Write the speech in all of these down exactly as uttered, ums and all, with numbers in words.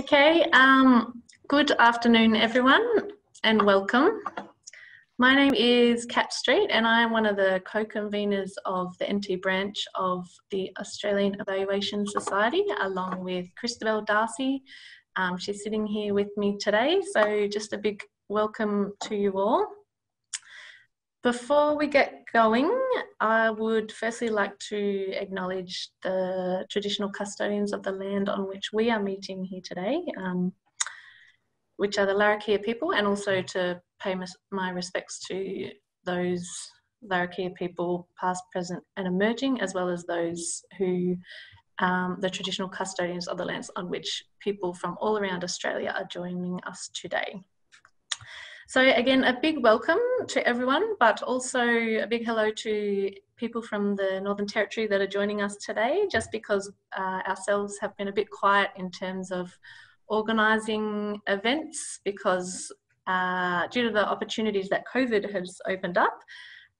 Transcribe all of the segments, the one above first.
Okay, um, good afternoon everyone and welcome. My name is Kat Street and I am one of the co-conveners of the N T branch of the Australian Evaluation Society along with Christabel Darcy. Um, she's sitting here with me today, so just a big welcome to you all. Before we get going, I would firstly like to acknowledge the traditional custodians of the land on which we are meeting here today, um, which are the Larrakia people, and also to pay my respects to those Larrakia people, past, present and emerging, as well as those who, um, the traditional custodians of the lands on which people from all around Australia are joining us today. So again, a big welcome to everyone, but also a big hello to people from the Northern Territory that are joining us today, just because uh, ourselves have been a bit quiet in terms of organising events because uh, due to the opportunities that COVID has opened up.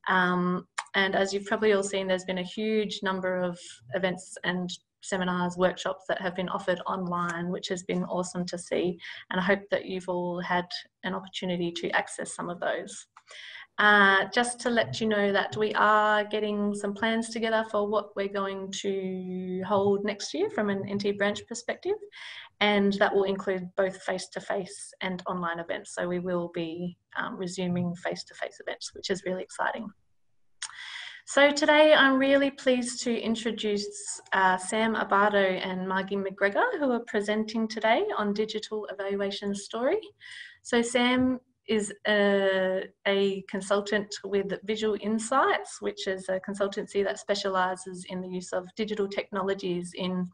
Um, and as you've probably all seen, there's been a huge number of events and seminars, workshops that have been offered online, which has been awesome to see, and I hope that you've all had an opportunity to access some of those. Uh, just to let you know that we are getting some plans together for what we're going to hold next year from an N T branch perspective, and that will include both face-to-face and online events, so we will be um, resuming face-to-face events, which is really exciting. So today I'm really pleased to introduce uh, Sam Abbato and Margie McGregor, who are presenting today on Digital Evaluation Story. So Sam is a, a consultant with Visual Insights, which is a consultancy that specialises in the use of digital technologies in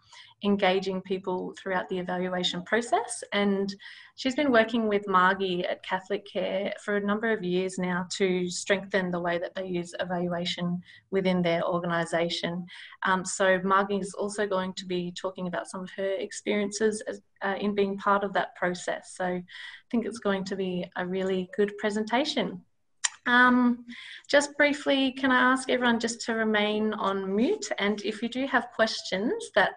engaging people throughout the evaluation process. And she's been working with Margie at Catholic Care for a number of years now to strengthen the way that they use evaluation within their organisation. Um, so Margie is also going to be talking about some of her experiences as, uh, in being part of that process. So I think it's going to be a really good presentation. Um, just briefly, can I ask everyone just to remain on mute, and if you do have questions that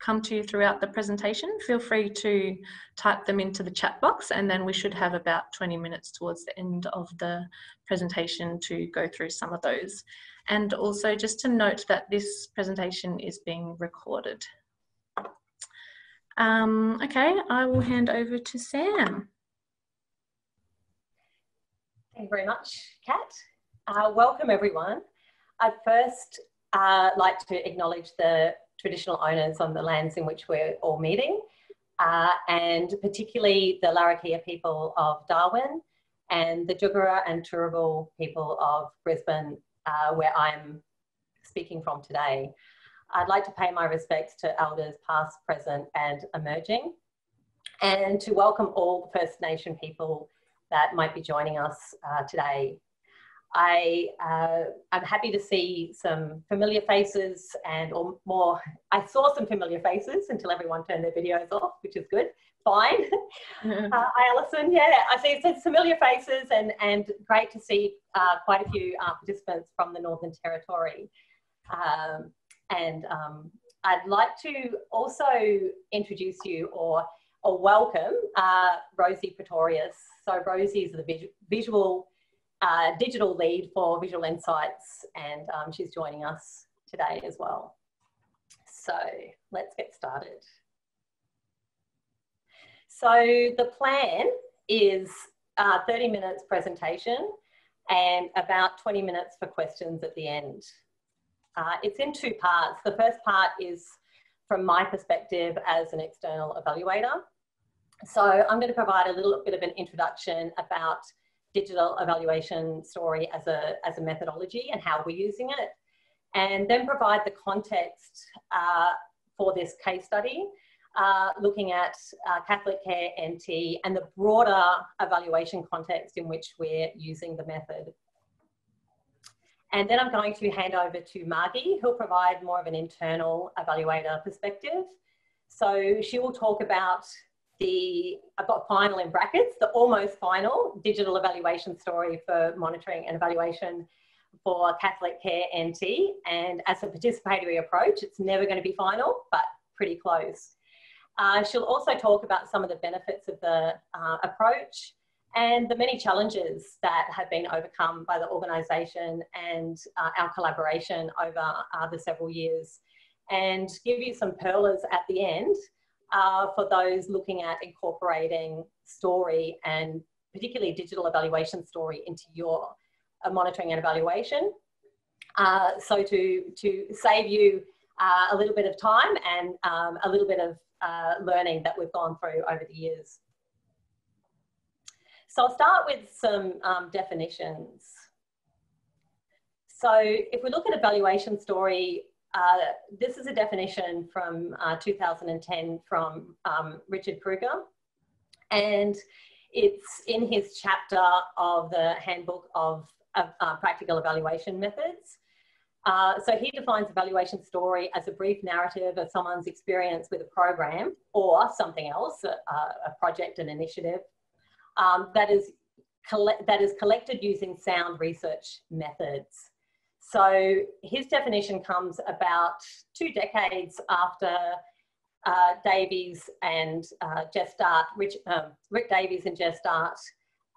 come to you throughout the presentation, feel free to type them into the chat box, and then we should have about twenty minutes towards the end of the presentation to go through some of those. And also just to note that this presentation is being recorded. Um, okay, I will hand over to Sam. Thank you very much, Kat. Uh, welcome everyone. I'd first uh, like to acknowledge the traditional owners on the lands in which we're all meeting, uh, and particularly the Larrakia people of Darwin and the Jugara and Turrbal people of Brisbane, uh, where I'm speaking from today. I'd like to pay my respects to elders past, present and emerging, and to welcome all the First Nation people that might be joining us uh, today. I, uh, I'm happy to see some familiar faces and or more. I saw some familiar faces until everyone turned their videos off, which is good. Fine. uh, Alison, yeah, I see it's familiar faces and, and great to see uh, quite a few uh, participants from the Northern Territory. Um, and um, I'd like to also introduce you or, or welcome uh, Rosie Pretorius. So Rosie is the visual, visual Uh, digital lead for Visual Insights, and um, she's joining us today as well. So let's get started. So the plan is uh, thirty minutes presentation and about twenty minutes for questions at the end. Uh, it's in two parts. The first part is from my perspective as an external evaluator. So I'm going to provide a little bit of an introduction about digital evaluation story as a, as a methodology and how we're using it, and then provide the context uh, for this case study, uh, looking at uh, Catholic Care N T and the broader evaluation context in which we're using the method. And then I'm going to hand over to Margie, who'll provide more of an internal evaluator perspective. So she will talk about The, I've got final in brackets, the almost final digital evaluation story for monitoring and evaluation for Catholic Care N T. And as a participatory approach, it's never going to be final, but pretty close. Uh, she'll also talk about some of the benefits of the uh, approach and the many challenges that have been overcome by the organisation and uh, our collaboration over uh, the several years, and give you some pearlers at the end uh, for those looking at incorporating story, and particularly digital evaluation story, into your uh, monitoring and evaluation. Uh, so to, to save you uh, a little bit of time and um, a little bit of uh, learning that we've gone through over the years. So I'll start with some um, definitions. So if we look at evaluation story, uh, this is a definition from uh, two thousand ten from um, Richard Krueger, and it's in his chapter of the Handbook of uh, uh, Practical Evaluation Methods. Uh, so he defines evaluation story as a brief narrative of someone's experience with a program or something else, a, a project, an initiative, Um, that is that is collected using sound research methods. So his definition comes about two decades after uh, Davies and uh, Jess Dart, Rich, um, Rick Davies and Jess Dart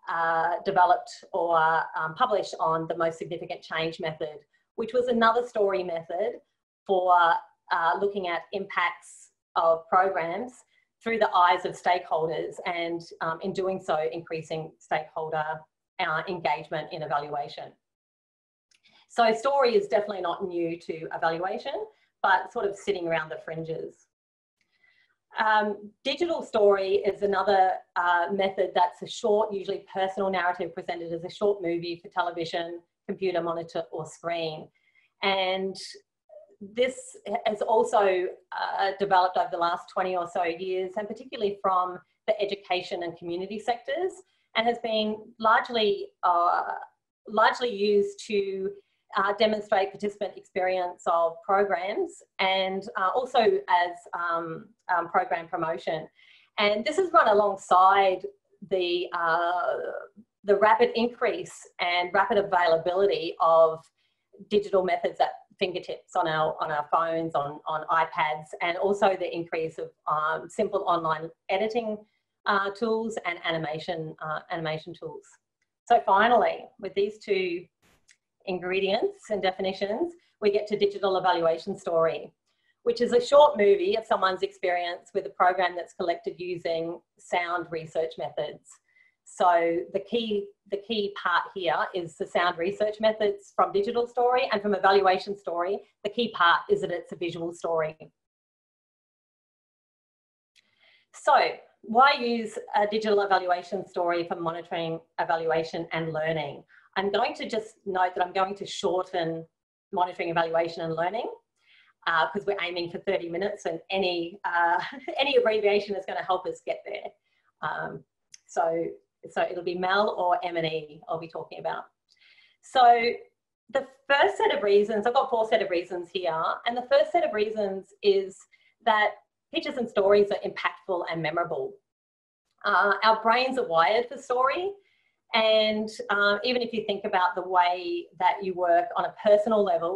uh, developed or um, published on the most significant change method, which was another story method for uh, looking at impacts of programs through the eyes of stakeholders, and um, in doing so, increasing stakeholder uh, engagement in evaluation. So story is definitely not new to evaluation, but sort of sitting around the fringes. Um, digital story is another uh, method that's a short, usually personal narrative presented as a short movie for television, computer monitor or screen. And this has also uh, developed over the last twenty or so years, and particularly from the education and community sectors, and has been largely, uh, largely used to uh, demonstrate participant experience of programs, and uh, also as um, um, program promotion. And this has run alongside the, uh, the rapid increase and rapid availability of digital methods at fingertips, on our on our phones, on on iPads, and also the increase of um, simple online editing uh, tools and animation uh, animation tools. So finally, with these two ingredients and definitions, we get to digital evaluation story, which is a short movie of someone's experience with a program that's collected using sound research methods. So the key, the key part here is the sound research methods from digital story, and from evaluation story, the key part is that it's a visual story. So why use a digital evaluation story for monitoring, evaluation and learning? I'm going to just note that I'm going to shorten monitoring, evaluation and learning because uh, we're aiming for thirty minutes, and any, uh, any abbreviation is going to help us get there. Um, so. So it'll be M E L or M and E I'll be talking about. So the first set of reasons, I've got four set of reasons here, and the first set of reasons is that pictures and stories are impactful and memorable. Uh, our brains are wired for story, and uh, even if you think about the way that you work on a personal level,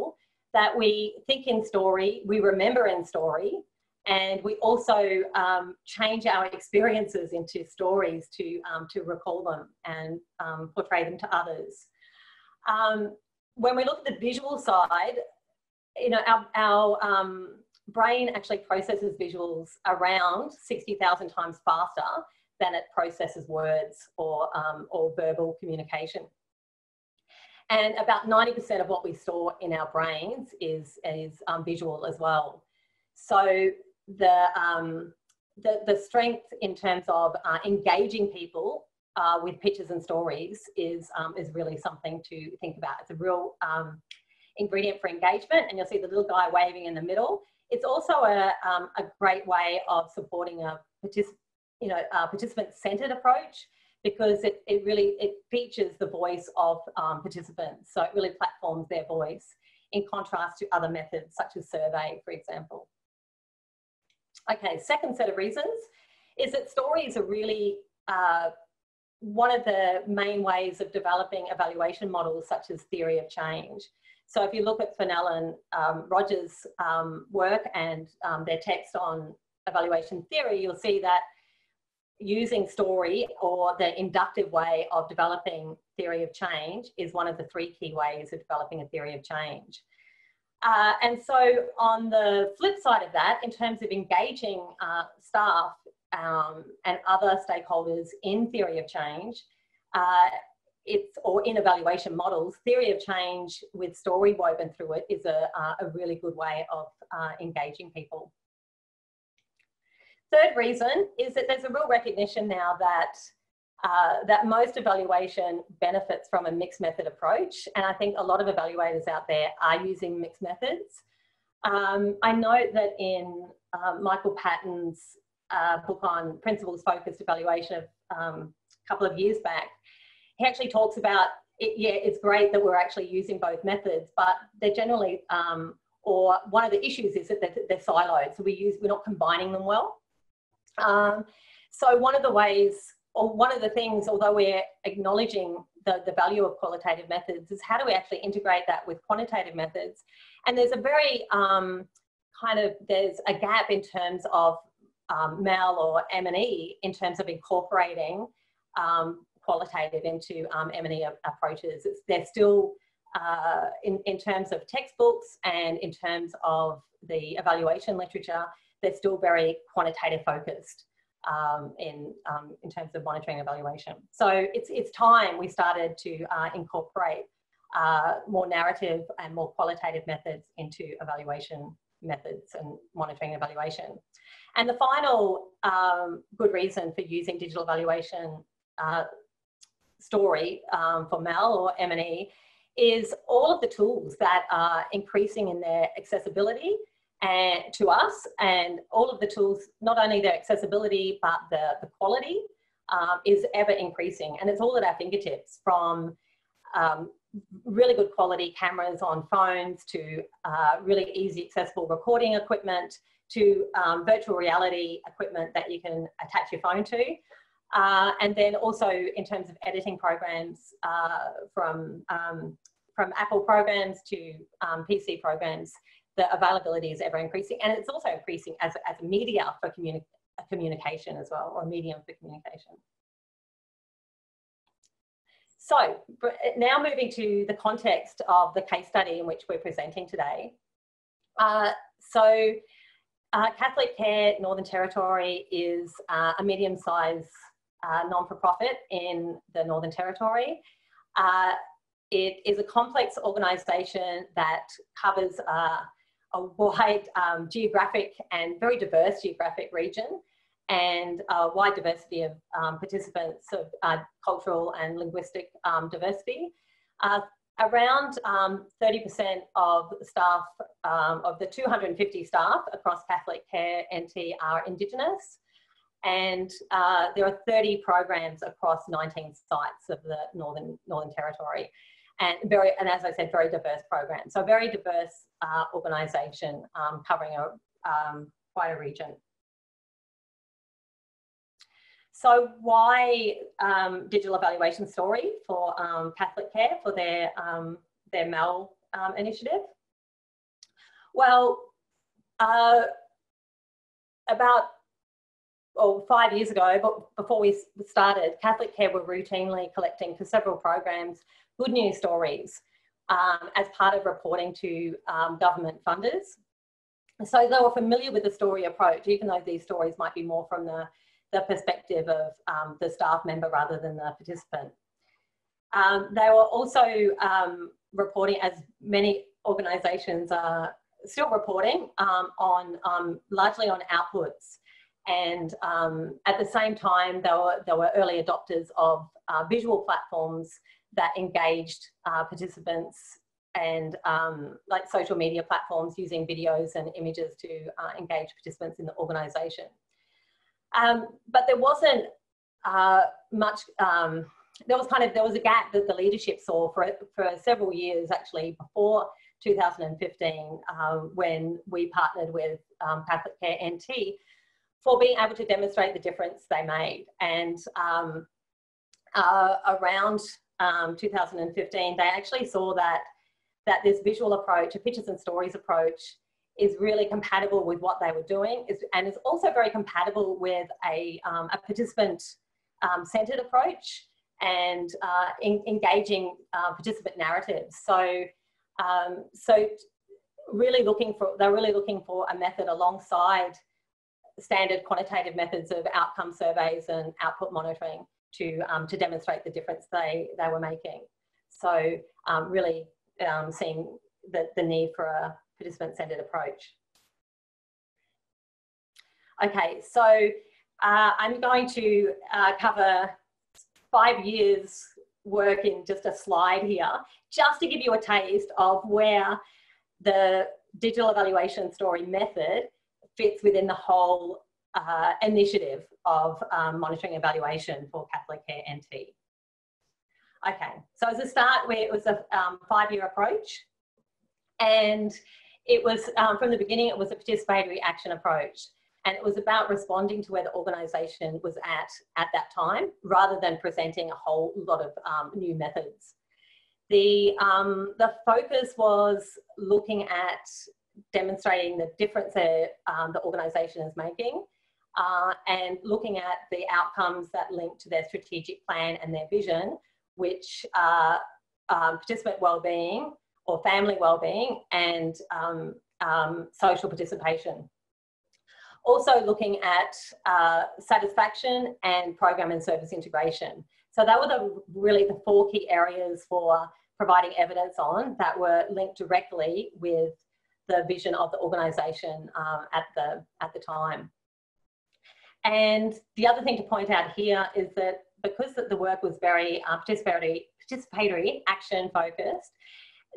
that we think in story, we remember in story, and we also um, change our experiences into stories to, um, to recall them and um, portray them to others. Um, when we look at the visual side, you know, our, our um, brain actually processes visuals around sixty thousand times faster than it processes words or, um, or verbal communication. And about ninety percent of what we store in our brains is, is um, visual as well. So The, um, the, the strength in terms of uh, engaging people uh, with pictures and stories is, um, is really something to think about. It's a real um, ingredient for engagement, and you'll see the little guy waving in the middle. It's also a, um, a great way of supporting a, particip you know, a participant-centred approach, because it, it really it features the voice of um, participants, so it really platforms their voice in contrast to other methods such as survey, for example. Okay, second set of reasons is that stories are really uh, one of the main ways of developing evaluation models such as theory of change. So if you look at Funnell and um, Rogers' um, work and um, their text on evaluation theory, you'll see that using story or the inductive way of developing theory of change is one of the three key ways of developing a theory of change. Uh, and so on the flip side of that, in terms of engaging uh, staff um, and other stakeholders in theory of change, uh, it's, or in evaluation models, theory of change with story woven through it is a, uh, a really good way of uh, engaging people. Third reason is that there's a real recognition now that, uh, that most evaluation benefits from a mixed method approach, and I think a lot of evaluators out there are using mixed methods. Um, I note that in uh, Michael Patton's uh, book on principles-focused evaluation of, um, a couple of years back, he actually talks about, it, yeah, it's great that we're actually using both methods, but they're generally, um, or one of the issues is that they're, they're siloed, so we use, we're not combining them well. Um, so one of the ways, or one of the things, although we're acknowledging the, the value of qualitative methods, is how do we actually integrate that with quantitative methods? And there's a very um, kind of, there's a gap in terms of um, M E L or M and E in terms of incorporating um, qualitative into um, M and E approaches. It's, they're still, uh, in, in terms of textbooks and in terms of the evaluation literature, they're still very quantitative focused um, in, um, in terms of monitoring evaluation. So it's, it's time we started to uh, incorporate uh, more narrative and more qualitative methods into evaluation methods and monitoring evaluation. And the final um, good reason for using digital evaluation uh, story um, for M E L or M and E is all of the tools that are increasing in their accessibility and to us, and all of the tools, not only their accessibility but the, the quality um, is ever increasing, and it's all at our fingertips, from um, really good quality cameras on phones to uh, really easy accessible recording equipment to um, virtual reality equipment that you can attach your phone to, uh, and then also in terms of editing programs uh, from, um, from Apple programs to um, P C programs. The availability is ever increasing, and it's also increasing as, as a media for communi communication as well, or medium for communication. So now moving to the context of the case study in which we're presenting today. Uh, so uh, Catholic Care Northern Territory is uh, a medium-sized uh, non-for-profit in the Northern Territory. Uh, it is a complex organisation that covers uh, a wide um, geographic and very diverse geographic region, and a wide diversity of um, participants of uh, cultural and linguistic um, diversity. Uh, around um, thirty percent of staff, um, of the two hundred and fifty staff across Catholic Care N T are Indigenous, and uh, there are thirty programs across nineteen sites of the Northern, Northern Territory. And, very, and as I said, very diverse program. So a very diverse uh, organisation um, covering a, um, quite a region. So why um, digital evaluation story for um, Catholic Care, for their, um, their M E L um, initiative? Well, uh, about well, five years ago, but before we started, Catholic Care were routinely collecting for several programs good news stories um, as part of reporting to um, government funders. So they were familiar with the story approach, even though these stories might be more from the, the perspective of um, the staff member rather than the participant. Um, they were also um, reporting, as many organisations are still reporting, um, on um, largely on outputs. And um, at the same time, they were, they were early adopters of uh, visual platforms that engaged uh, participants, and um, like social media platforms using videos and images to uh, engage participants in the organisation. Um, but there wasn't uh, much, um, there was kind of, there was a gap that the leadership saw for, for several years actually before two thousand and fifteen uh, when we partnered with um, Catholic Care N T for being able to demonstrate the difference they made. And um, uh, around Um, two thousand and fifteen, they actually saw that, that this visual approach, a pictures and stories approach, is really compatible with what they were doing, is, and is also very compatible with a, um, a participant-centered um, approach and uh, in, engaging uh, participant narratives. So, um, so really looking for, they're really looking for a method alongside standard quantitative methods of outcome surveys and output monitoring to, um, to demonstrate the difference they, they were making. So um, really um, seeing the, the need for a participant-centered approach. Okay, so uh, I'm going to uh, cover five years' work in just a slide here, just to give you a taste of where the digital evaluation story method fits within the whole uh, initiative of um, monitoring evaluation for Catholic Care N T. Okay, so as a start, we, it was a um, five-year approach, and it was, um, from the beginning, it was a participatory action approach, and it was about responding to where the organisation was at at that time, rather than presenting a whole lot of um, new methods. The, um, the focus was looking at demonstrating the difference that um, the organisation is making, uh, and looking at the outcomes that link to their strategic plan and their vision, which are um, participant wellbeing or family wellbeing and um, um, social participation. Also looking at uh, satisfaction and program and service integration. So that were the, really the four key areas for providing evidence on that were linked directly with the vision of the organisation um, at, the, at the time. And the other thing to point out here is that because the work was very uh, participatory, participatory action focused,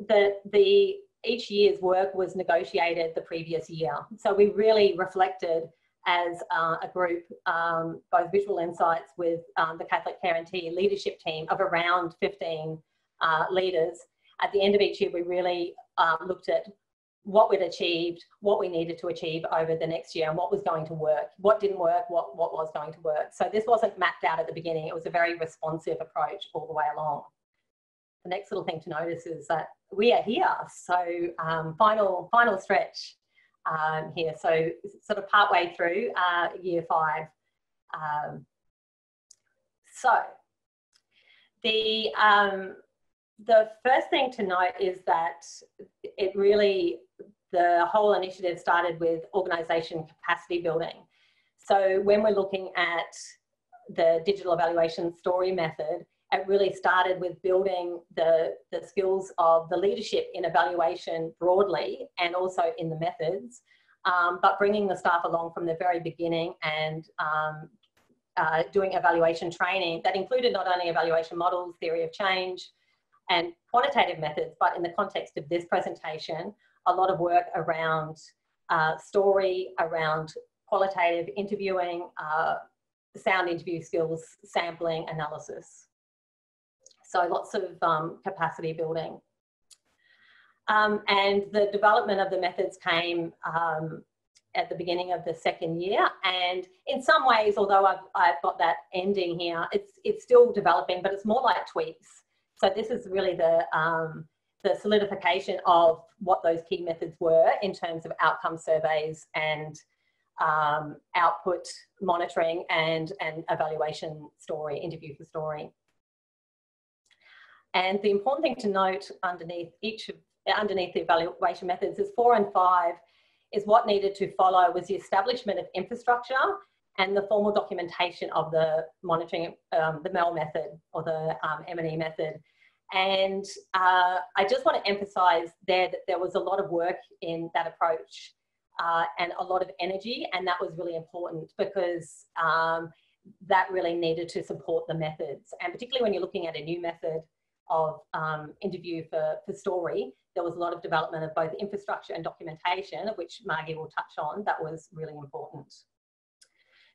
the, the, each year's work was negotiated the previous year. So we really reflected as uh, a group, um, both Visual Insights with um, the Catholic Care N T leadership team of around fifteen uh, leaders. At the end of each year, we really uh, looked at what we'd achieved, what we needed to achieve over the next year, and what was going to work, what didn't work, what, what was going to work. So this wasn't mapped out at the beginning. It was a very responsive approach all the way along. The next little thing to notice is that we are here. So um, final, final stretch um, here. So sort of partway through uh, year five. Um, so the, um, the first thing to note is that it really, the whole initiative started with organisation capacity building. So when we're looking at the digital evaluation story method, it really started with building the, the skills of the leadership in evaluation broadly and also in the methods, um, but bringing the staff along from the very beginning and um, uh, doing evaluation training that included not only evaluation models, theory of change, and quantitative methods, but in the context of this presentation, a lot of work around uh, story, around qualitative interviewing, uh, sound interview skills, sampling, analysis. So lots of um, capacity building. Um, and the development of the methods came um, at the beginning of the second year. And in some ways, although I've, I've got that ending here, it's, it's still developing, but it's more like tweaks. So this is really the, um, the solidification of what those key methods were in terms of outcome surveys and um, output monitoring and, and evaluation story, interview for story. And the important thing to note underneath each of, underneath the evaluation methods is four and five is what needed to follow was the establishment of infrastructure and the formal documentation of the monitoring, um, the MEL method or the um, M and E method. And uh, I just want to emphasise there that there was a lot of work in that approach uh, and a lot of energy, and that was really important because um, that really needed to support the methods. And particularly when you're looking at a new method of um, interview for, for story, there was a lot of development of both infrastructure and documentation, of which Margie will touch on, that was really important.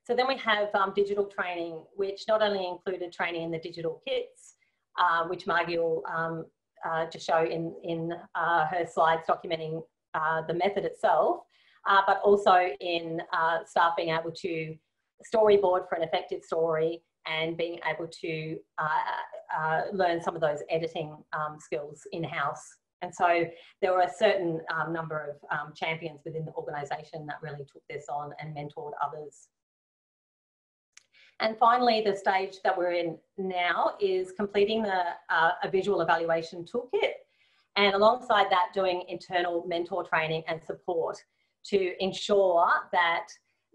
So then we have um, digital training, which not only included training in the digital kits, uh, which Margie will um, uh, just show in, in uh, her slides documenting uh, the method itself, uh, but also in uh, staff being able to storyboard for an effective story and being able to uh, uh, learn some of those editing um, skills in-house And so there were a certain um, number of um, champions within the organisation that really took this on and mentored others. And finally, the stage that we're in now is completing the, uh, a visual evaluation toolkit, and alongside that doing internal mentor training and support to ensure that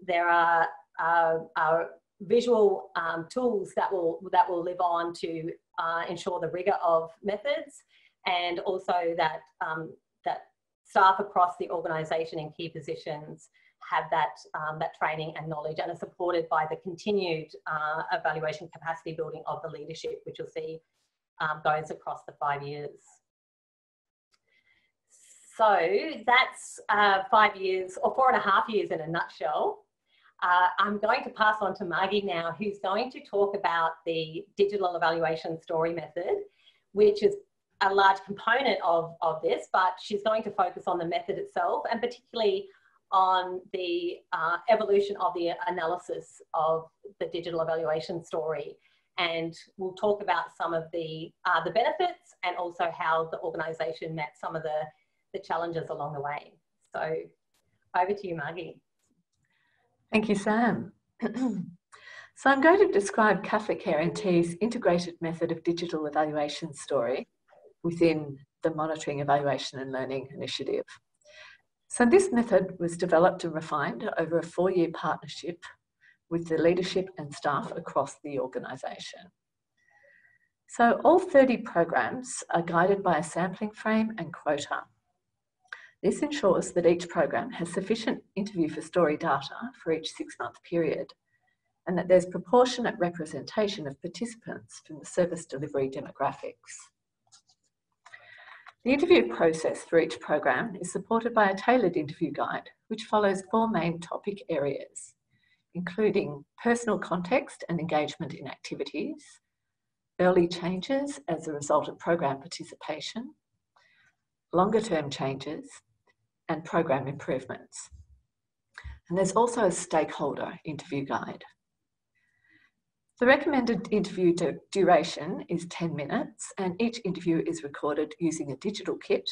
there are, uh, are visual um, tools that will, that will live on to uh, ensure the rigour of methods, and also that, um, that staff across the organisation in key positions have that, um, that training and knowledge, and are supported by the continued uh, evaluation capacity building of the leadership, which you'll see um, goes across the five years. So that's uh, five years, or four and a half years in a nutshell. Uh, I'm going to pass on to Margie now, who's going to talk about the digital evaluation story method, which is a large component of, of this, but she's going to focus on the method itself, and particularly on the uh, evolution of the analysis of the digital evaluation story. And we'll talk about some of the, uh, the benefits, and also how the organisation met some of the, the challenges along the way. So over to you, Margie. Thank you, Sam. So I'm going to describe Catholic Care N T's integrated method of digital evaluation story within the Monitoring, Evaluation and Learning initiative. So this method was developed and refined over a four-year partnership with the leadership and staff across the organisation. So all thirty programs are guided by a sampling frame and quota. This ensures that each program has sufficient interview for story data for each six-month period, and that there's proportionate representation of participants from the service delivery demographics. The interview process for each program is supported by a tailored interview guide, which follows four main topic areas, including personal context and engagement in activities, early changes as a result of program participation, longer-term changes, and program improvements. And there's also a stakeholder interview guide. The recommended interview duration is ten minutes, and each interview is recorded using a digital kit,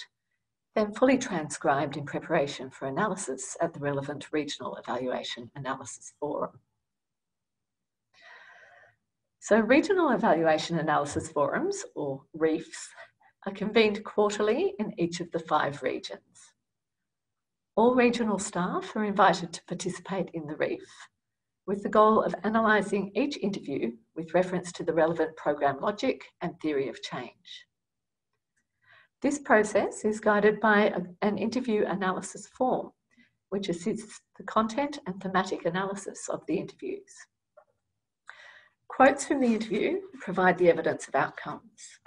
then fully transcribed in preparation for analysis at the relevant regional evaluation analysis forum. So regional evaluation analysis forums, or R E E Fs, are convened quarterly in each of the five regions. All regional staff are invited to participate in the R E E F, with the goal of analysing each interview with reference to the relevant program logic and theory of change. This process is guided by an interview analysis form, which assists the content and thematic analysis of the interviews. Quotes from the interview provide the evidence of outcomes.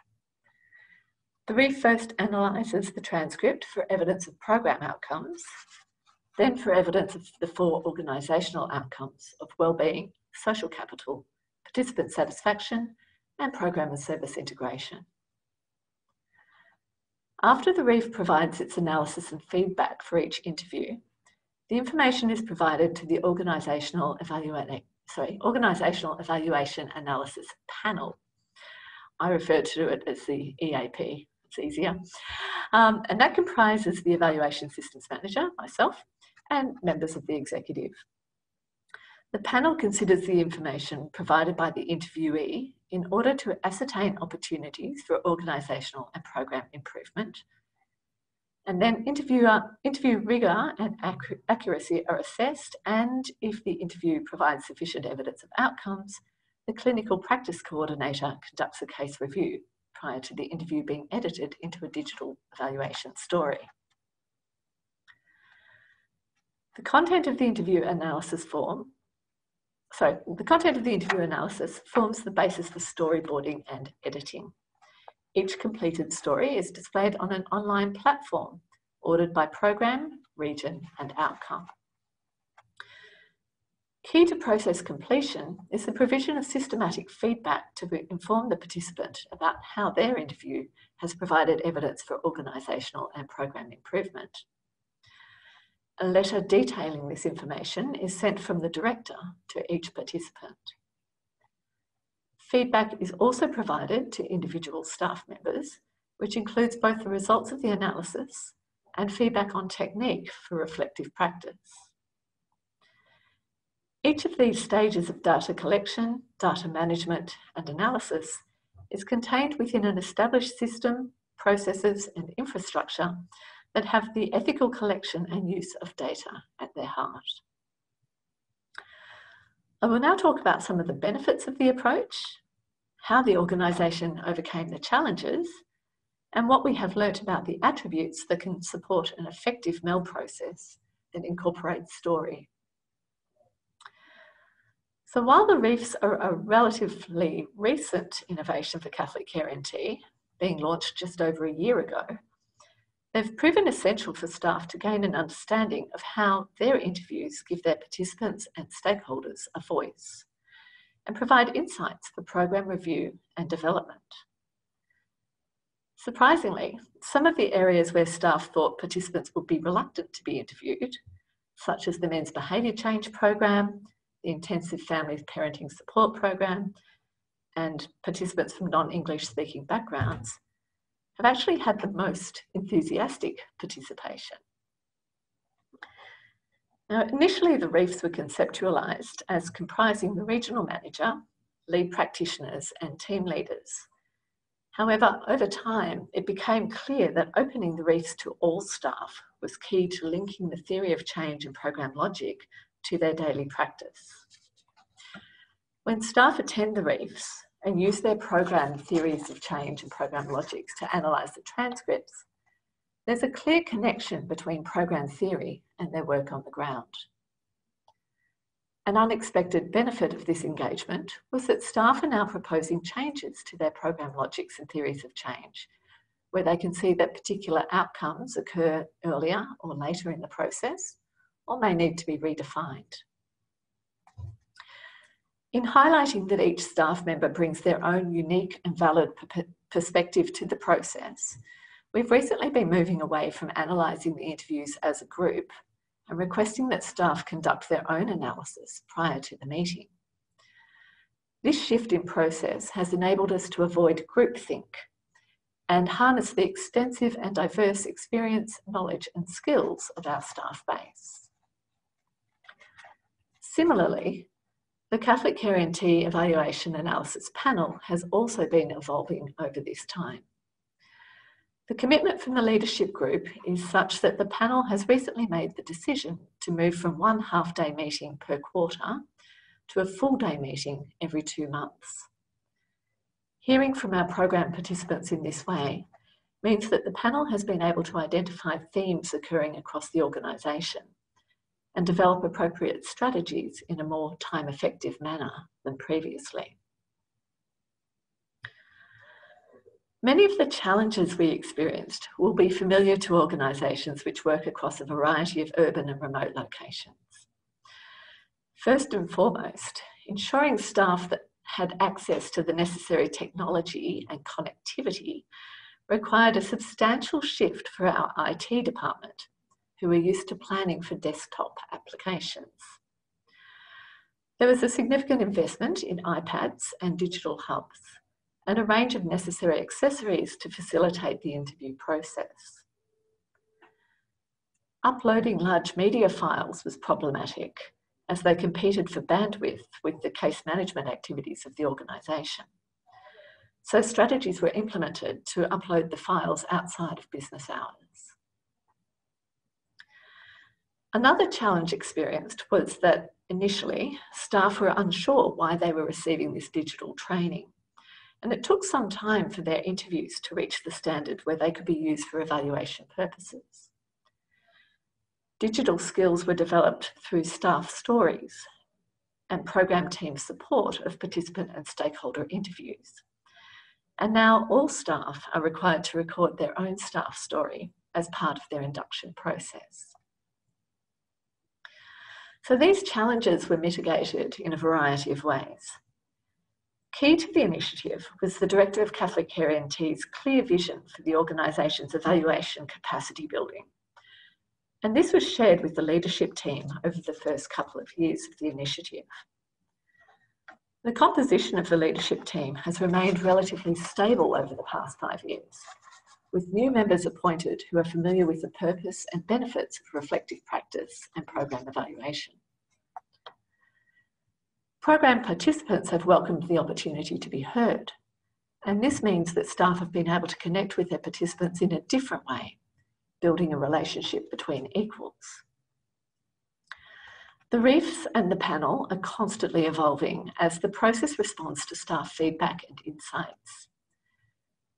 The R E E F first analyses the transcript for evidence of program outcomes, then for evidence of the four organisational outcomes of wellbeing, social capital, participant satisfaction, and program and service integration. After the R E E F provides its analysis and feedback for each interview, the information is provided to the organisational evaluation, sorry, organisational evaluation analysis panel. I refer to it as the E A P, it's easier. Um, and that comprises the evaluation systems manager, myself, and members of the executive. The panel considers the information provided by the interviewee in order to ascertain opportunities for organisational and program improvement. And then interviewer, interview rigour and accuracy are assessed, and if the interview provides sufficient evidence of outcomes, the clinical practice coordinator conducts a case review prior to the interview being edited into a digital evaluation story. The content of the interview analysis form, sorry, the content of the interview analysis forms the basis for storyboarding and editing. Each completed story is displayed on an online platform ordered by program, region, and outcome. Key to process completion is the provision of systematic feedback to inform the participant about how their interview has provided evidence for organisational and program improvement. A letter detailing this information is sent from the director to each participant. Feedback is also provided to individual staff members which includes both the results of the analysis and feedback on technique for reflective practice. Each of these stages of data collection, data management and analysis is contained within an established system, processes and infrastructure that have the ethical collection and use of data at their heart. I will now talk about some of the benefits of the approach, how the organisation overcame the challenges, and what we have learnt about the attributes that can support an effective M E L process that incorporates story. So while the reefs are a relatively recent innovation for Catholic Care N T, being launched just over a year ago, they've proven essential for staff to gain an understanding of how their interviews give their participants and stakeholders a voice and provide insights for program review and development. Surprisingly, some of the areas where staff thought participants would be reluctant to be interviewed, such as the Men's Behaviour Change Program, the Intensive Families Parenting Support Program, and participants from non-English speaking backgrounds, have actually had the most enthusiastic participation. Now, initially the reefs were conceptualised as comprising the regional manager, lead practitioners and team leaders. However, over time, it became clear that opening the reefs to all staff was key to linking the theory of change and program logic to their daily practice. When staff attend the reefs and use their program theories of change and program logics to analyse the transcripts, there's a clear connection between program theory and their work on the ground. An unexpected benefit of this engagement was that staff are now proposing changes to their program logics and theories of change, where they can see that particular outcomes occur earlier or later in the process, or may need to be redefined. In highlighting that each staff member brings their own unique and valid perspective to the process, we've recently been moving away from analysing the interviews as a group and requesting that staff conduct their own analysis prior to the meeting. This shift in process has enabled us to avoid groupthink and harness the extensive and diverse experience, knowledge and skills of our staff base. Similarly, the Catholic Care N T Evaluation Analysis Panel has also been evolving over this time. The commitment from the leadership group is such that the panel has recently made the decision to move from one half-day meeting per quarter to a full-day meeting every two months. Hearing from our program participants in this way means that the panel has been able to identify themes occurring across the organisation and develop appropriate strategies in a more time-effective manner than previously. Many of the challenges we experienced will be familiar to organisations which work across a variety of urban and remote locations. First and foremost, ensuring staff that had access to the necessary technology and connectivity required a substantial shift for our I T department, who were used to planning for desktop applications. There was a significant investment in iPads and digital hubs, and a range of necessary accessories to facilitate the interview process. Uploading large media files was problematic, as they competed for bandwidth with the case management activities of the organisation. So strategies were implemented to upload the files outside of business hours. Another challenge experienced was that initially staff were unsure why they were receiving this digital training, and it took some time for their interviews to reach the standard where they could be used for evaluation purposes. Digital skills were developed through staff stories and program team support of participant and stakeholder interviews, and now all staff are required to record their own staff story as part of their induction process. So these challenges were mitigated in a variety of ways. Key to the initiative was the Director of Catholic Care N T's clear vision for the organisation's evaluation capacity building. And this was shared with the leadership team over the first couple of years of the initiative. The composition of the leadership team has remained relatively stable over the past five years, with new members appointed who are familiar with the purpose and benefits of reflective practice and program evaluation. Program participants have welcomed the opportunity to be heard, and this means that staff have been able to connect with their participants in a different way, building a relationship between equals. The reefs and the panel are constantly evolving as the process responds to staff feedback and insights.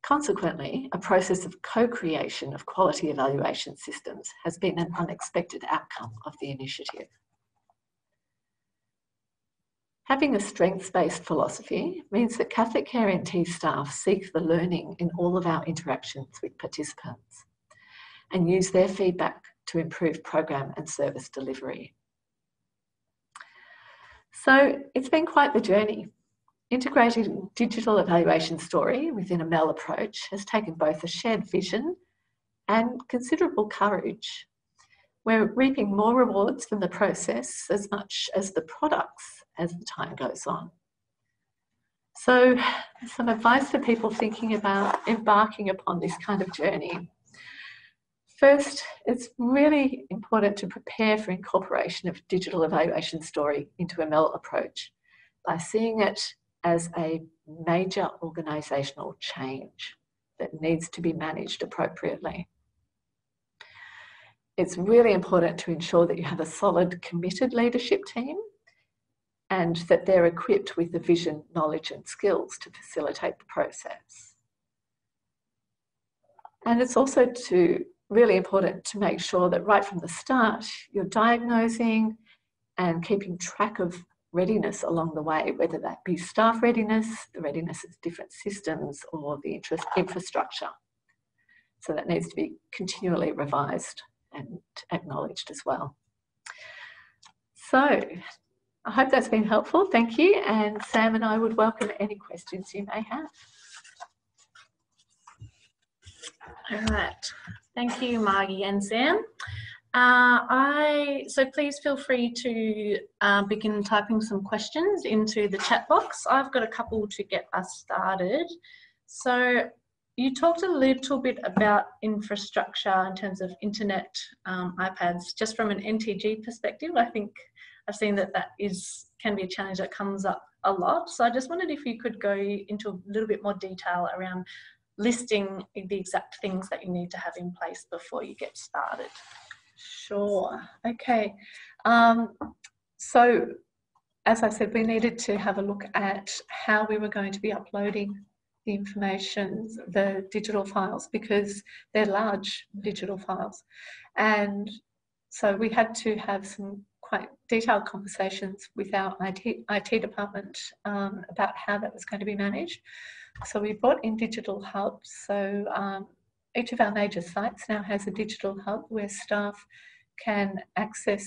Consequently, a process of co-creation of quality evaluation systems has been an unexpected outcome of the initiative. Having a strengths-based philosophy means that Catholic Care N T staff seek the learning in all of our interactions with participants and use their feedback to improve program and service delivery. So it's been quite the journey. Integrating digital evaluation story within a M E L approach has taken both a shared vision and considerable courage. We're reaping more rewards from the process as much as the products as the time goes on. So some advice for people thinking about embarking upon this kind of journey. First, it's really important to prepare for incorporation of digital evaluation story into a M E L approach by seeing it as a major organisational change that needs to be managed appropriately. It's really important to ensure that you have a solid, committed leadership team and that they're equipped with the vision, knowledge and skills to facilitate the process. And it's also to, really important to make sure that right from the start, you're diagnosing and keeping track of readiness along the way, whether that be staff readiness, the readiness of different systems, or the interest infrastructure. So that needs to be continually revised and acknowledged as well. So I hope that's been helpful. Thank you. And Sam and I would welcome any questions you may have. All right. Thank you, Margie and Sam. Uh, I, so please feel free to uh, begin typing some questions into the chat box. I've got a couple to get us started. So you talked a little bit about infrastructure in terms of internet, um, iPads. Just from an N T G perspective, I think I've seen that that is, can be a challenge that comes up a lot. So I just wondered if you could go into a little bit more detail around listing the exact things that you need to have in place before you get started. Sure. Okay. Um, so, as I said, we needed to have a look at how we were going to be uploading the information, the digital files, because they're large digital files. And so we had to have some quite detailed conversations with our I T, I T department um, about how that was going to be managed. So we brought in digital hubs. So um, each of our major sites now has a digital hub where staff can access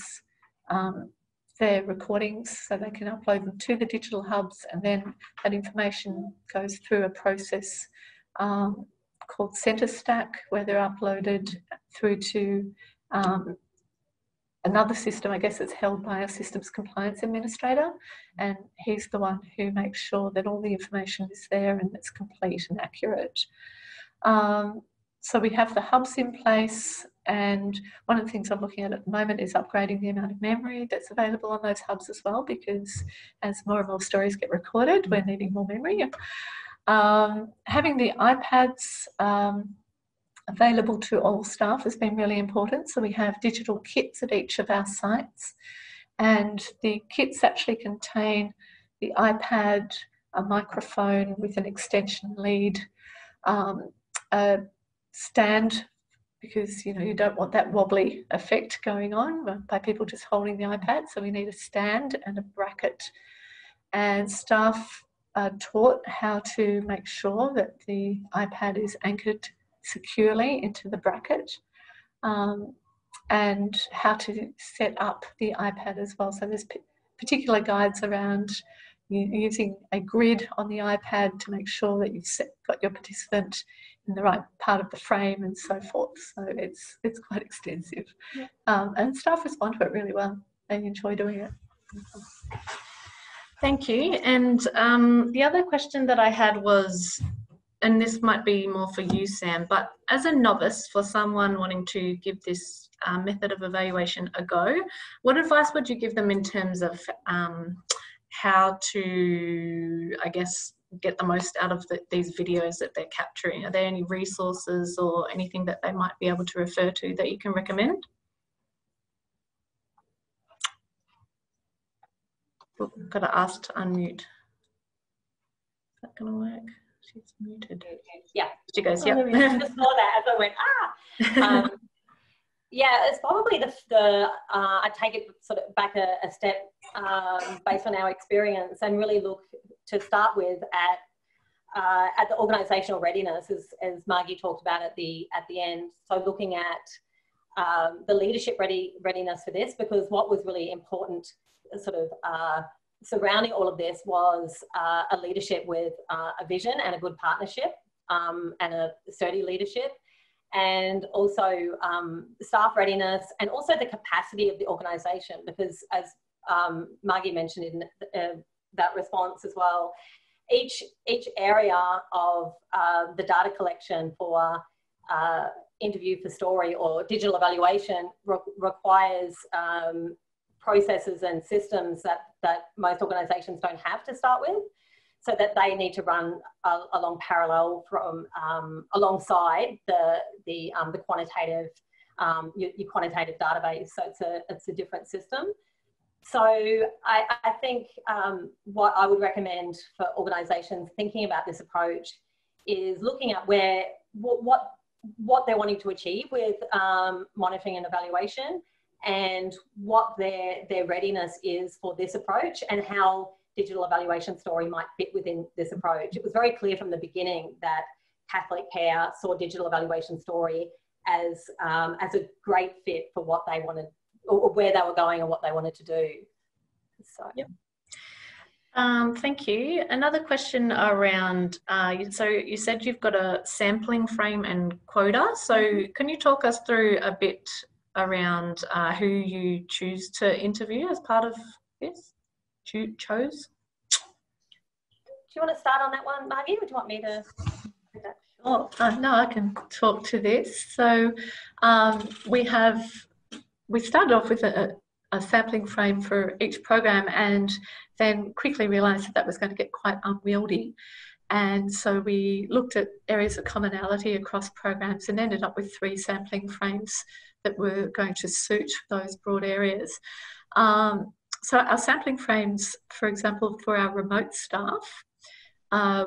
um, their recordings, so they can upload them to the digital hubs, and then that information goes through a process um, called Center Stack, where they're uploaded through to um, another system. I guess it's held by our systems compliance administrator, and he's the one who makes sure that all the information is there and it's complete and accurate. Um, So we have the hubs in place, and one of the things I'm looking at at the moment is upgrading the amount of memory that's available on those hubs as well, because as more and more stories get recorded, we're needing more memory. Um, having the iPads um, available to all staff has been really important. So we have digital kits at each of our sites, and the kits actually contain the iPad, a microphone with an extension lead, um, a stand, because you know you don't want that wobbly effect going on by people just holding the iPad, so we need a stand and a bracket. And staff are taught how to make sure that the iPad is anchored securely into the bracket, um, and how to set up the iPad as well. So there's particular guides around using a grid on the iPad to make sure that you've got your participant in the right part of the frame and so forth. So it's it's quite extensive. Yeah. Um, and staff respond to it really well. They enjoy doing it. Thank you. And um, the other question that I had was and this might be more for you, Sam, but as a novice, for someone wanting to give this uh, method of evaluation a go, what advice would you give them in terms of um, how to, I guess, get the most out of the, these videos that they're capturing? Are there any resources or anything that they might be able to refer to that you can recommend? Oh, got to ask to unmute. Is that going to work? She's muted. Yeah. She goes, oh, yeah. I just saw that as I went, ah! Um, yeah, it's probably the, the uh, I take it sort of back a, a step um, based on our experience and really look to start with at uh, at the organisational readiness, as, as Margie talked about at the at the end. So looking at um, the leadership ready readiness for this, because what was really important sort of uh, surrounding all of this was uh, a leadership with uh, a vision and a good partnership um, and a sturdy leadership, and also um, staff readiness and also the capacity of the organisation, because as um, Margie mentioned in uh, that response as well, each each area of uh, the data collection for uh, interview for story or digital evaluation re requires um, processes and systems that, that most organisations don't have to start with, so that they need to run uh, along parallel from um, alongside the the um, the quantitative um, your, your quantitative database. So it's a it's a different system. So I, I think um, what I would recommend for organisations thinking about this approach is looking at where what what, what they're wanting to achieve with um, monitoring and evaluation, and what their their readiness is for this approach, and how digital evaluation story might fit within this approach. It was very clear from the beginning that Catholic Care saw digital evaluation story as um, as a great fit for what they wanted, or where they were going and what they wanted to do. So, yep. Um, thank you. Another question around, uh, so you said you've got a sampling frame and quota. So can you talk us through a bit around uh, who you choose to interview as part of this? Cho chose? Do you want to start on that one, Margie, or do you want me to? Oh, uh, no, I can talk to this. So um, we have, we started off with a, a sampling frame for each program, and then quickly realised that that was going to get quite unwieldy. And so we looked at areas of commonality across programs and ended up with three sampling frames that were going to suit those broad areas. Um, so our sampling frames, for example, for our remote staff, uh,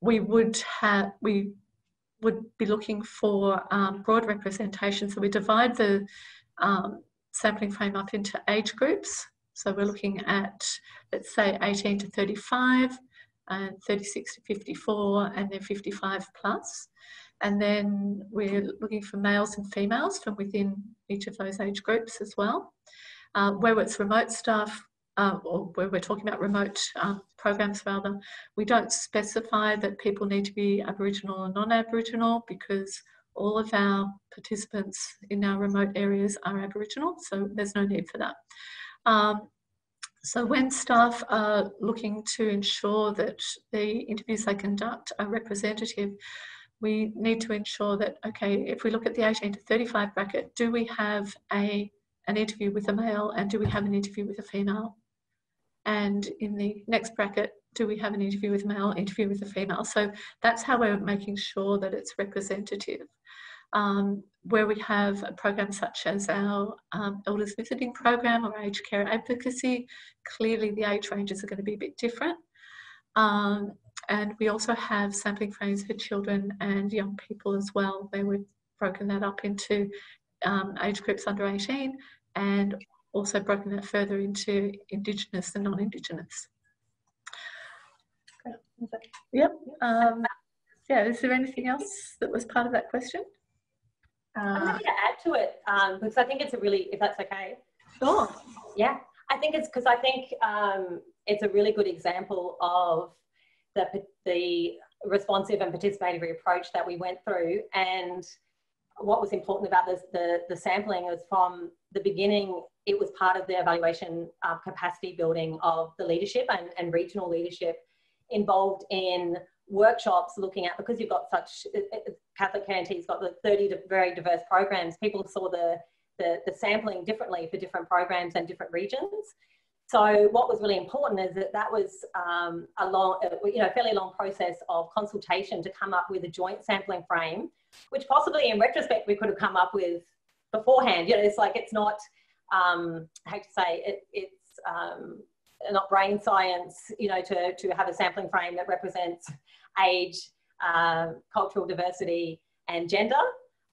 we would have, we would be looking for um, broad representation. So we divide the Um, sampling frame up into age groups. So we're looking at, let's say, eighteen to thirty-five, and thirty-six to fifty-four, and then fifty-five plus. And then we're looking for males and females from within each of those age groups as well. Uh, where it's remote staff, uh, or where we're talking about remote uh, programs rather, we don't specify that people need to be Aboriginal or non-Aboriginal, because all of our participants in our remote areas are Aboriginal, so there's no need for that. Um, so when staff are looking to ensure that the interviews they conduct are representative, we need to ensure that, okay, if we look at the eighteen to thirty-five bracket, do we have a, an interview with a male, and do we have an interview with a female? And in the next bracket, do we have an interview with a male, interview with a female? So that's how we're making sure that it's representative. Um, where we have a program such as our um, Elders Visiting Program or Aged Care Advocacy, clearly the age ranges are going to be a bit different. Um, and we also have sampling frames for children and young people as well, where we've broken that up into um, age groups under eighteen, and also broken that further into Indigenous and non-Indigenous. Yep. Um, yeah, is there anything else that was part of that question? Uh, I'm happy to add to it um, because I think it's a really, if that's okay. Sure. Yeah, I think it's because I think um, it's a really good example of the, the responsive and participatory approach that we went through. And what was important about this, the, the sampling was from the beginning, it was part of the evaluation uh, capacity building of the leadership and, and regional leadership involved in workshops looking at, because you've got such, Catholic Care N T's got the thirty very diverse programs, people saw the, the, the sampling differently for different programs and different regions. So what was really important is that that was um, a long, you know, fairly long process of consultation to come up with a joint sampling frame, which possibly in retrospect we could have come up with beforehand. You know, it's like, it's not, um, I hate to say, it, it's um, not brain science, you know, to, to have a sampling frame that represents age, uh, cultural diversity and gender.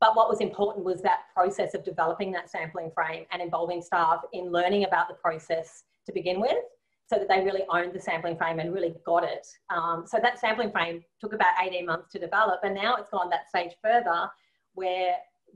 But what was important was that process of developing that sampling frame and involving staff in learning about the process to begin with, so that they really owned the sampling frame and really got it. Um, so that sampling frame took about eighteen months to develop, and now it's gone that stage further where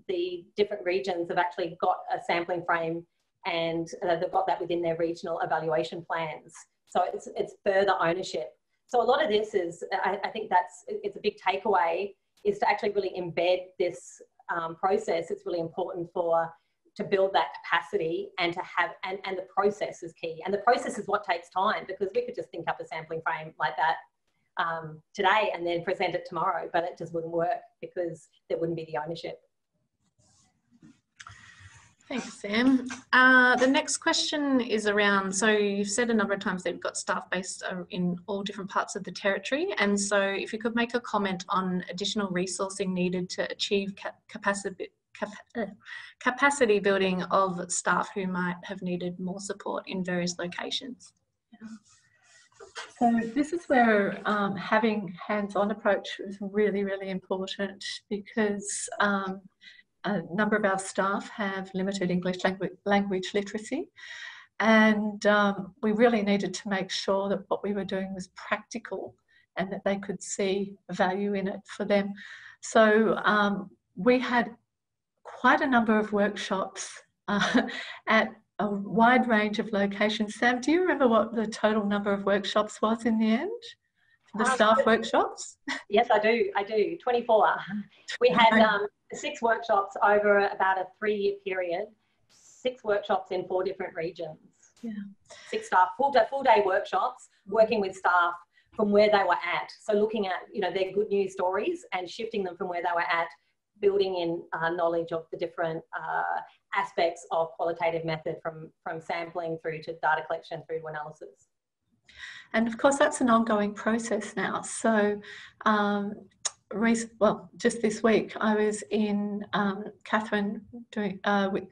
the different regions have actually got a sampling frame and uh, they've got that within their regional evaluation plans. So it's, it's further ownership. So a lot of this is, I, I think that's, it's a big takeaway, is to actually really embed this um, process. It's really important for to build that capacity and to have, and, and the process is key. And the process is what takes time, because we could just think up a sampling frame like that um, today and then present it tomorrow, but it just wouldn't work because there wouldn't be the ownership. Thanks, Sam. Uh, the next question is around, so you've said a number of times that you've got staff based in all different parts of the territory. And so if you could make a comment on additional resourcing needed to achieve cap capacity, capacity building of staff who might have needed more support in various locations. Yeah. So this is where um, having hands-on approach is really, really important, because um, a number of our staff have limited English language, language literacy, and um, we really needed to make sure that what we were doing was practical and that they could see value in it for them. So um, we had quite a number of workshops uh, at a wide range of locations. Sam, do you remember what the total number of workshops was in the end? The um, staff workshops? Yes, I do. I do. twenty-four. We had um, six workshops over about a three-year period, six workshops in four different regions. Yeah. Six staff, full-day full-day workshops, working with staff from where they were at. So looking at, you know, their good news stories and shifting them from where they were at, building in uh, knowledge of the different uh, aspects of qualitative method, from, from sampling through to data collection through to analysis. And of course that's an ongoing process now. So um, well, just this week I was in um, Catherine doing, uh, with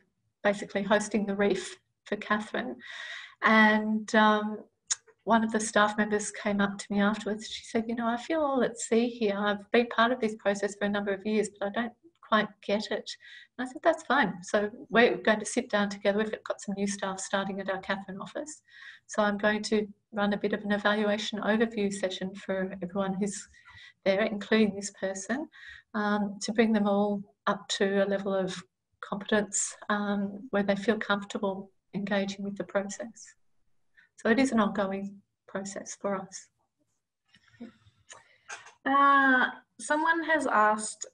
basically hosting the reef for Catherine, and um, one of the staff members came up to me afterwards. She said, you know, I feel all at sea here. I've been part of this process for a number of years, but I don't quite get it. And I said, that's fine. So we're going to sit down together. We've got some new staff starting at our Catherine office. So I'm going to run a bit of an evaluation overview session for everyone who's there, including this person, um, to bring them all up to a level of competence um, where they feel comfortable engaging with the process. So it is an ongoing process for us. Uh, someone has asked,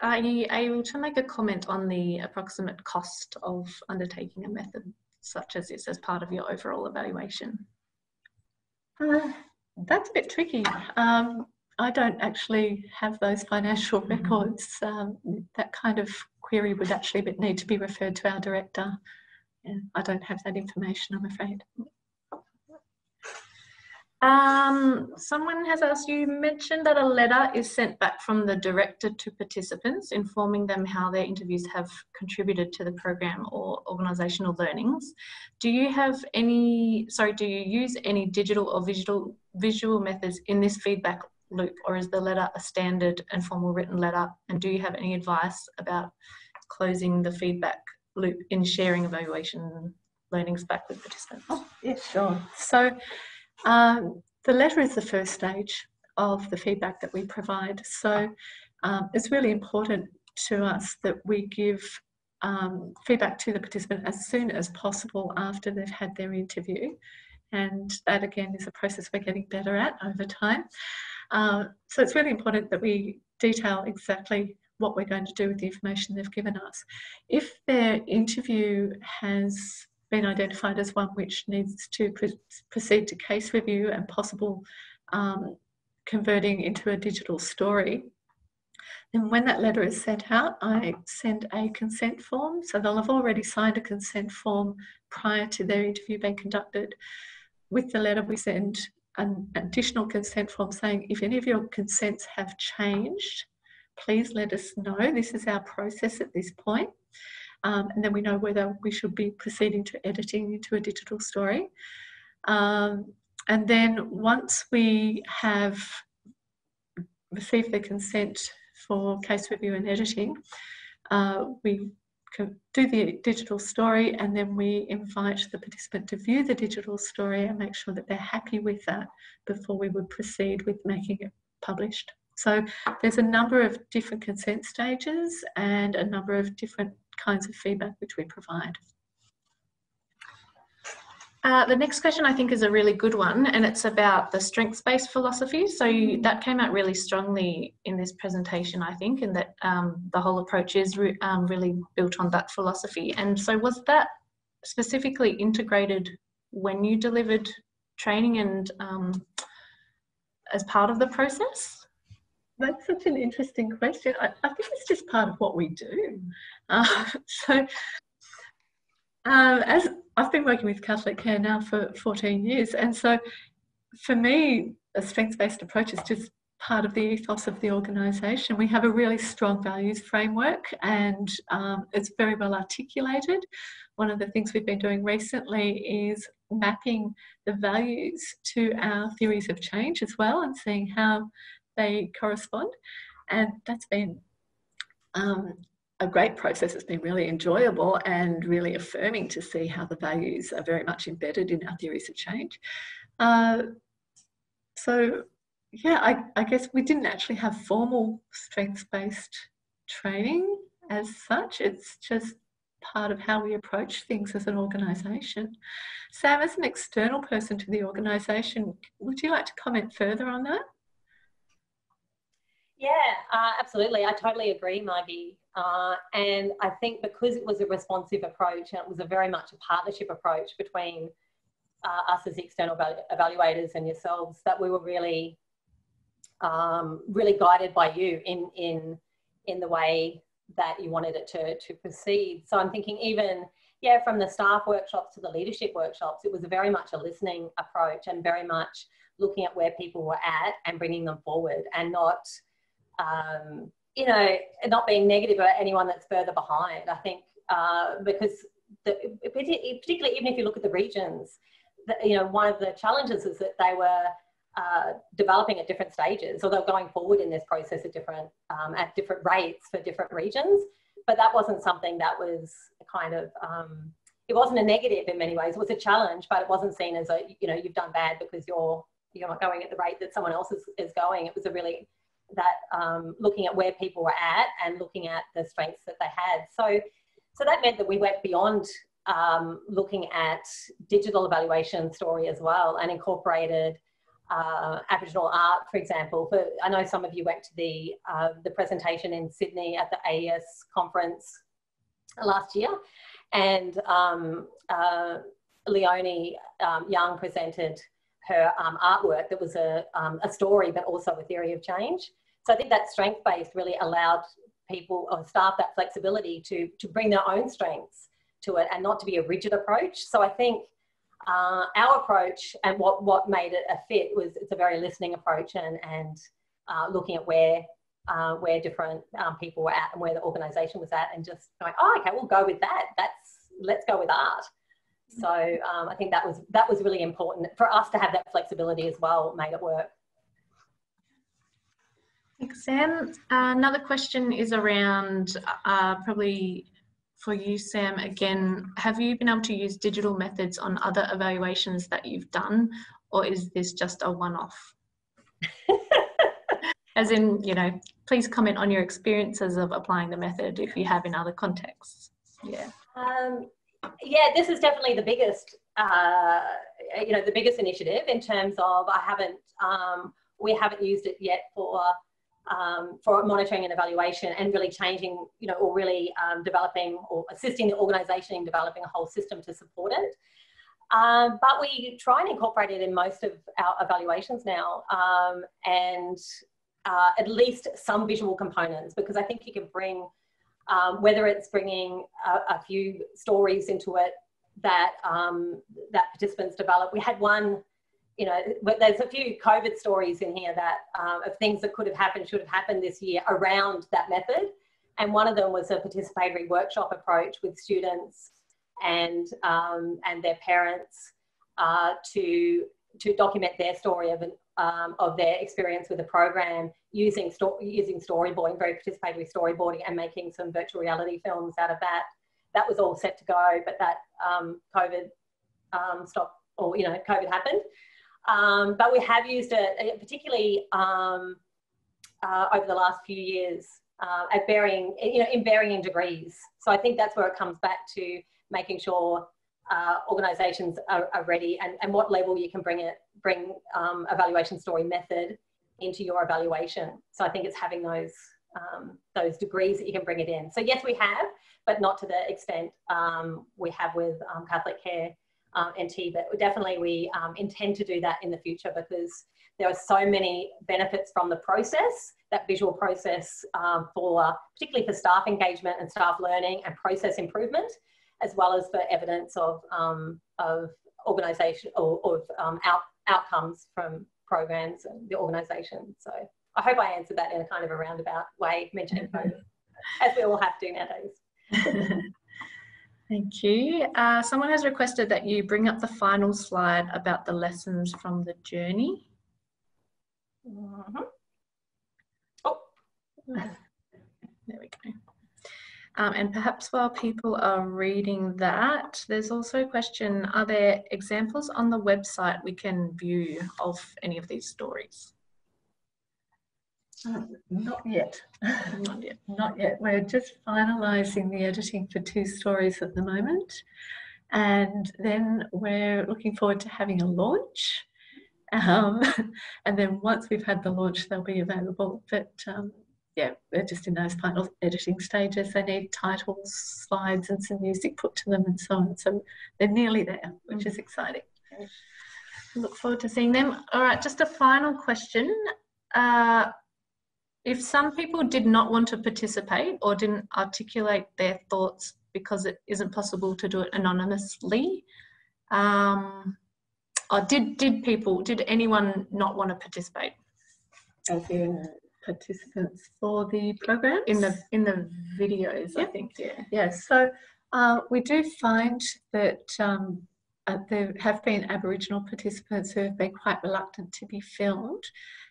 are you able to make a comment on the approximate cost of undertaking a method such as this as part of your overall evaluation? Uh, that's a bit tricky. Um, I don't actually have those financial records. Um, that kind of query would actually need to be referred to our director. Yeah, I don't have that information, I'm afraid. Um, someone has asked, you mentioned that a letter is sent back from the director to participants informing them how their interviews have contributed to the program or organisational learnings. Do you have any, sorry, do you use any digital or visual, visual methods in this feedback loop, or is the letter a standard and formal written letter? And do you have any advice about closing the feedback loop in sharing evaluation learnings back with participants? Oh, yeah, sure. So, Um, the letter is the first stage of the feedback that we provide, so um, it's really important to us that we give um, feedback to the participant as soon as possible after they've had their interview, and that again is a process we're getting better at over time. Uh, so it's really important that we detail exactly what we're going to do with the information they've given us. If their interview has been identified as one which needs to proceed to case review and possible um, converting into a digital story. Then when that letter is sent out, I send a consent form. So they'll have already signed a consent form prior to their interview being conducted. With the letter, we send an additional consent form saying, if any of your consents have changed, please let us know. This is our process at this point. Um, and then we know whether we should be proceeding to editing into a digital story. Um, and then once we have received the consent for case review and editing, uh, we can do the digital story, and then we invite the participant to view the digital story and make sure that they're happy with that before we would proceed with making it published. So there's a number of different consent stages and a number of different kinds of feedback which we provide. Uh, the next question I think is a really good one, and it's about the strengths-based philosophy. So you, that came out really strongly in this presentation, I think, and that um, the whole approach is re um, really built on that philosophy. And so was that specifically integrated when you delivered training and um, as part of the process? That's such an interesting question. I, I think it's just part of what we do. Uh, so. Um, as I've been working with Catholic Care now for fourteen years, and so for me, a strengths-based approach is just part of the ethos of the organisation. We have a really strong values framework, and um, it's very well articulated. One of the things we've been doing recently is mapping the values to our theories of change as well, and seeing how they correspond, and that's been um, a great process. It's been really enjoyable and really affirming to see how the values are very much embedded in our theories of change. Uh, so yeah, I, I guess we didn't actually have formal strengths-based training as such. It's just part of how we approach things as an organisation. Sam, as an external person to the organisation, would you like to comment further on that? Yeah, uh, absolutely. I totally agree, Margie. Uh, and I think because it was a responsive approach, and it was a very much a partnership approach between uh, us as external evaluators and yourselves, that we were really, um, really guided by you in, in, in the way that you wanted it to, to proceed. So I'm thinking even, yeah, from the staff workshops to the leadership workshops, it was a very much a listening approach and very much looking at where people were at and bringing them forward, and not... Um, you know, not being negative about anyone that's further behind, I think, uh, because the, particularly even if you look at the regions, the, you know, one of the challenges is that they were uh, developing at different stages, or they were going forward in this process at different, um, at different rates for different regions. But that wasn't something that was kind of, um, it wasn't a negative in many ways. It was a challenge, but it wasn't seen as a, you know, you've done bad because you're, you're not going at the rate that someone else is, is going. It was a really... that um, looking at where people were at and looking at the strengths that they had. So, so that meant that we went beyond um, looking at digital evaluation story as well, and incorporated uh, Aboriginal art, for example. But I know some of you went to the, uh, the presentation in Sydney at the A E S conference last year, and um, uh, Leonie um, Young presented her um, artwork that was a, um, a story, but also a theory of change. So I think that strength base really allowed people or staff that flexibility to, to bring their own strengths to it, and not to be a rigid approach. So I think uh, our approach and what, what made it a fit was it's a very listening approach, and, and uh, looking at where, uh, where different um, people were at and where the organisation was at, and just going, oh, okay, we'll go with that. That's, let's go with art. So um, I think that was, that was really important for us to have that flexibility as well, made it work. Thanks, Sam. Uh, another question is around, uh, probably for you, Sam, again, have you been able to use digital methods on other evaluations that you've done, or is this just a one-off? As in, you know, please comment on your experiences of applying the method if you have in other contexts. Yeah. Um, Yeah, this is definitely the biggest, uh, you know, the biggest initiative in terms of I haven't, um, we haven't used it yet for, um, for monitoring and evaluation, and really changing, you know, or really um, developing or assisting the organisation in developing a whole system to support it. Um, but we try and incorporate it in most of our evaluations now, um, and uh, at least some visual components, because I think you can bring, um, whether it's bringing a, a few stories into it that, um, that participants develop. We had one, you know, but there's a few COVID stories in here that um, of things that could have happened, should have happened this year around that method. And one of them was a participatory workshop approach with students and um, and their parents uh, to to document their story of an, um, of their experience with the program using sto using storyboarding, very participatory storyboarding, and making some virtual reality films out of that. That was all set to go, but that um, COVID um, stopped, or you know, COVID happened. Um, but we have used it, particularly um, uh, over the last few years, uh, at varying, you know, in varying degrees. So I think that's where it comes back to making sure uh, organisations are, are ready, and, and what level you can bring it, bring um, evaluation story method into your evaluation. So I think it's having those um, those degrees that you can bring it in. So yes, we have, but not to the extent um, we have with um, Catholic Care Um, N T, but definitely we um, intend to do that in the future, because there are so many benefits from the process, that visual process, um, for uh, particularly for staff engagement and staff learning and process improvement, as well as for evidence of um, of organisation or of um, out, outcomes from programs and the organisation. So I hope I answered that in a kind of a roundabout way, mentioning COVID, as we all have to nowadays. Thank you. Uh, someone has requested that you bring up the final slide about the lessons from the journey. Mm-hmm. Oh, there we go. Um, and perhaps while people are reading that, there's also a question, are there examples on the website we can view of any of these stories? Uh, not yet. Not yet. Not yet. We're just finalising the editing for two stories at the moment, and then we're looking forward to having a launch. Um, and then once we've had the launch, they'll be available. But um, yeah, we're just in those final editing stages. They need titles, slides, and some music put to them, and so on. So they're nearly there, which is exciting. Look forward to seeing them. All right, just a final question. Uh, If some people did not want to participate or didn't articulate their thoughts because it isn't possible to do it anonymously, um, or did, did people, did anyone not want to participate? As in participants for the program? In the, in the videos, yeah. I think, yeah. Yes, yeah. So uh, we do find that um, uh, there have been Aboriginal participants who have been quite reluctant to be filmed.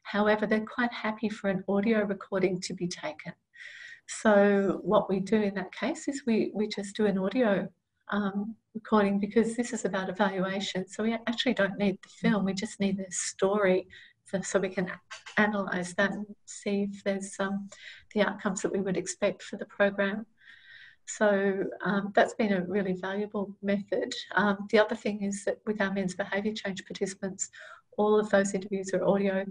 However, they're quite happy for an audio recording to be taken. So what we do in that case is we, we just do an audio um, recording, because this is about evaluation. So we actually don't need the film, we just need the story, so, so we can analyse that and see if there's um, the outcomes that we would expect for the program. So um, that's been a really valuable method. Um, the other thing is that with our men's behaviour change participants, all of those interviews are audio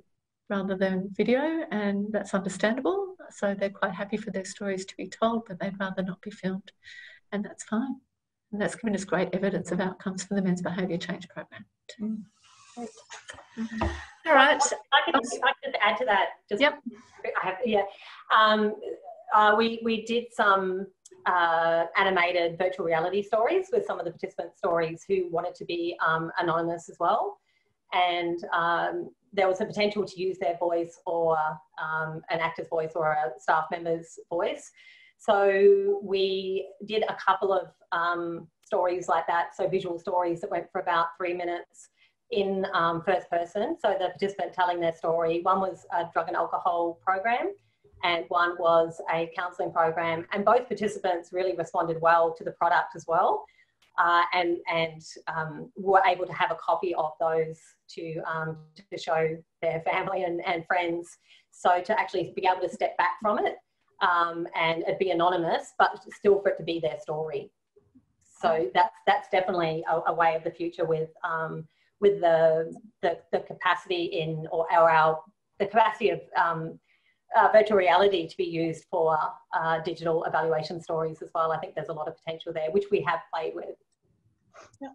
rather than video, and that's understandable. So they're quite happy for their stories to be told, but they'd rather not be filmed, and that's fine. And that's given us great evidence of outcomes for the Men's Behaviour Change Program too. Mm-hmm. All right. I can just add to that. Just yep. I have, yeah. Um, uh, we, we did some uh, animated virtual reality stories with some of the participant stories who wanted to be um, anonymous as well. And um, there was a potential to use their voice or um, an actor's voice or a staff member's voice. So we did a couple of um, stories like that, so visual stories that went for about three minutes in um, first person, so the participant telling their story. One was a drug and alcohol program and one was a counselling program, and both participants really responded well to the product as well. Uh, and and um, were able to have a copy of those to, um, to show their family and, and friends. So to actually be able to step back from it um, and it'd be anonymous, but still for it to be their story. So that's, that's definitely a, a way of the future with, um, with the, the, the capacity in, or our, our the capacity of um, uh, virtual reality to be used for uh, digital evaluation stories as well. I think there's a lot of potential there, which we have played with. Yeah.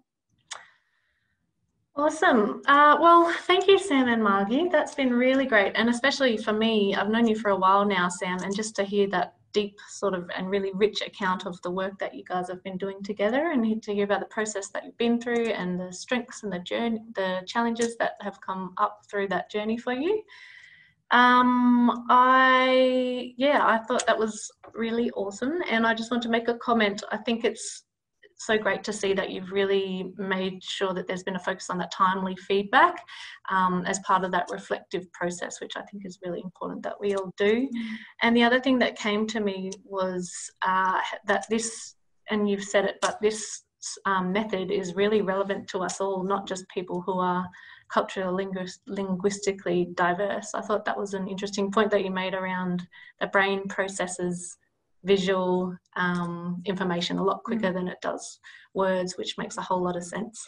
Awesome. Uh, well, thank you, Sam and Margie. That's been really great. And especially for me, I've known you for a while now, Sam, and just to hear that deep sort of and really rich account of the work that you guys have been doing together, and to hear about the process that you've been through and the strengths and the journey, the challenges that have come up through that journey for you. Um, I, yeah, I thought that was really awesome. And I just want to make a comment. I think it's so great to see that you've really made sure that there's been a focus on that timely feedback um, as part of that reflective process, which I think is really important that we all do. And the other thing that came to me was uh, that this, and you've said it, but this um, method is really relevant to us all, not just people who are culturally lingu- linguistically diverse. I thought that was an interesting point that you made around the brain processes visual um, information a lot quicker mm. than it does words, which makes a whole lot of sense.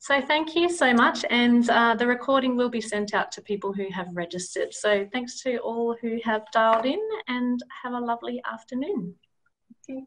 So thank you so much, and uh, the recording will be sent out to people who have registered. So thanks to all who have dialed in, and have a lovely afternoon. Okay.